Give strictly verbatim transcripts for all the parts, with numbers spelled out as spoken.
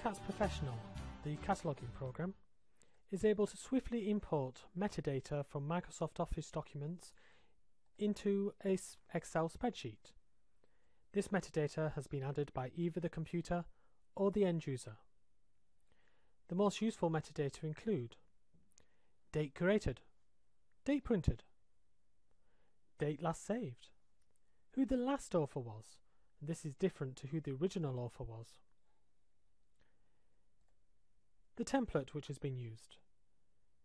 Filecats Professional, the cataloging program, is able to swiftly import metadata from Microsoft Office documents into an Excel spreadsheet. This metadata has been added by either the computer or the end user. The most useful metadata include date curated, date printed, date last saved, who the last author was, and this is different to who the original author was, the template which has been used,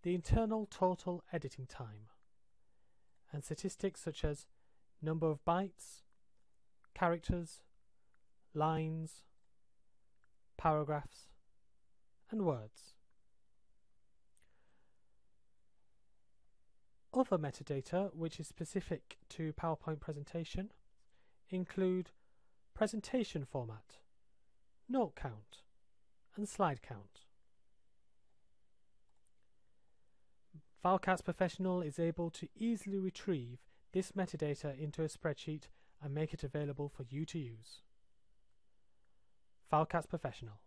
the internal total editing time, and statistics such as number of bytes, characters, lines, paragraphs, and words. Other metadata which is specific to PowerPoint presentation include presentation format, note count, and slide count. Filecats Professional is able to easily retrieve this metadata into a spreadsheet and make it available for you to use. Filecats Professional.